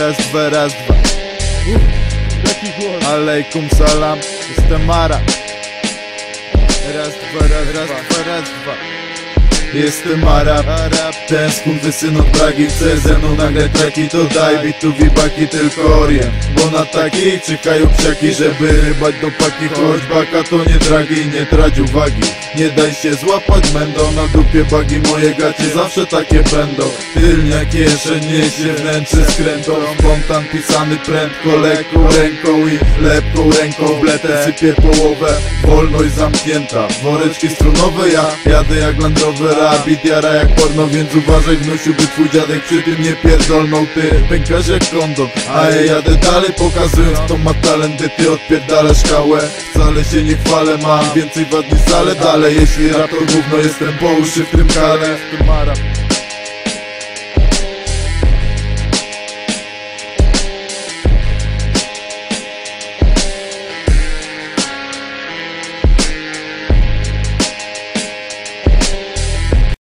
raz, dwa, raz, dwa. Alejkum salam, jestem Arab. Raz, dwa, raz, raz, dwa, raz, dwa. Jestem Arab, ten skurwysyn od Pragi. Chce ze mną nagle traki, to daj bitów i baki, tylko oriem. Bo na taki czekają psiaki, żeby rybać do paki. Choć baka to nie dragi, nie trać uwagi. Nie daj się złapać będą, na dupie bagi moje gacie zawsze takie będą. Tylnia kieszenie się wnętrze skrętą, spontan pisany prędko, lekką ręką i lepką ręką bletę sypie połowę, wolność zamknięta. Woreczki strunowe, ja jadę jak Land Rover, rabit jara jak porno, więc uważaj wnusiu, by twój dziadek przy tym nie pierdolnął. Ty pękasz jak kondom, a ja jadę dalej pokazując to ma talent, ty odpierdalasz kałę. Wcale się nie chwalę, mam więcej wad niż zale. Ale jeśli rap to gówno, jestem po uszy w tym kale.